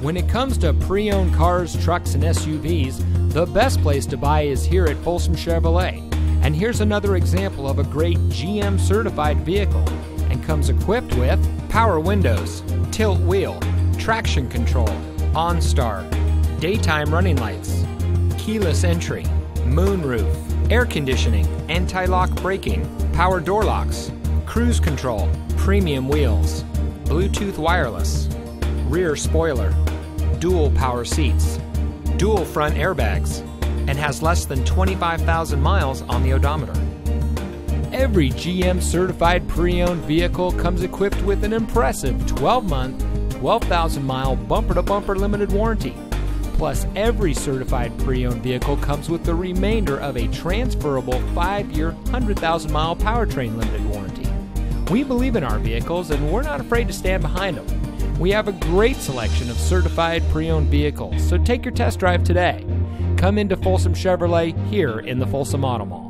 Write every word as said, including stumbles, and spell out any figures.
When it comes to pre-owned cars, trucks, and S U Vs, the best place to buy is here at Folsom Chevrolet. And here's another example of a great G M-certified vehicle, and comes equipped with power windows, tilt wheel, traction control, OnStar, daytime running lights, keyless entry, moonroof, air conditioning, anti-lock braking, power door locks, cruise control, premium wheels, Bluetooth wireless, rear spoiler, dual power seats, dual front airbags, and has less than twenty-five thousand miles on the odometer. Every G M certified pre-owned vehicle comes equipped with an impressive twelve month, twelve thousand mile bumper-to-bumper limited warranty. Plus, every certified pre-owned vehicle comes with the remainder of a transferable five year, one hundred thousand mile powertrain limited warranty. We believe in our vehicles and we're not afraid to stand behind them. We have a great selection of certified pre-owned vehicles, so take your test drive today. Come into Folsom Chevrolet here in the Folsom Auto Mall.